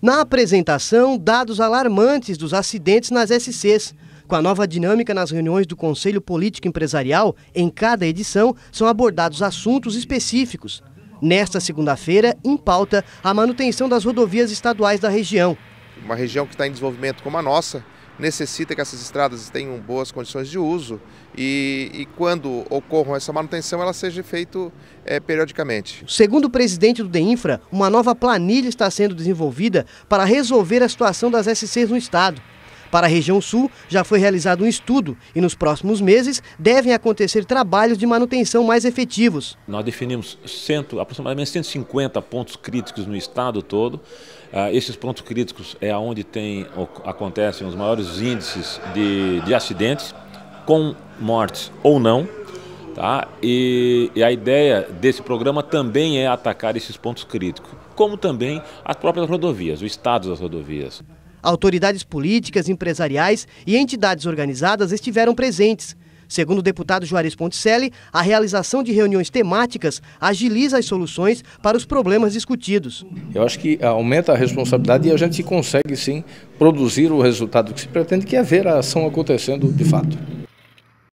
Na apresentação, dados alarmantes dos acidentes nas SCs. Com a nova dinâmica nas reuniões do Conselho Político Empresarial, em cada edição são abordados assuntos específicos. Nesta segunda-feira, em pauta, a manutenção das rodovias estaduais da região. Uma região que está em desenvolvimento como a nossa necessita que essas estradas tenham boas condições de uso e quando ocorram essa manutenção, ela seja feita periodicamente. Segundo o presidente do DEINFRA, uma nova planilha está sendo desenvolvida para resolver a situação das SCs no estado. Para a região sul, já foi realizado um estudo e nos próximos meses devem acontecer trabalhos de manutenção mais efetivos. Nós definimos aproximadamente 150 pontos críticos no estado todo. Esses pontos críticos é onde acontecem os maiores índices de acidentes, com mortes ou não. Tá? E a ideia desse programa também é atacar esses pontos críticos, como também as próprias rodovias, o estado das rodovias. Autoridades políticas, empresariais e entidades organizadas estiveram presentes. Segundo o deputado Juarez Ponticelli, a realização de reuniões temáticas agiliza as soluções para os problemas discutidos. Eu acho que aumenta a responsabilidade e a gente consegue sim produzir o resultado que se pretende, que é ver a ação acontecendo de fato.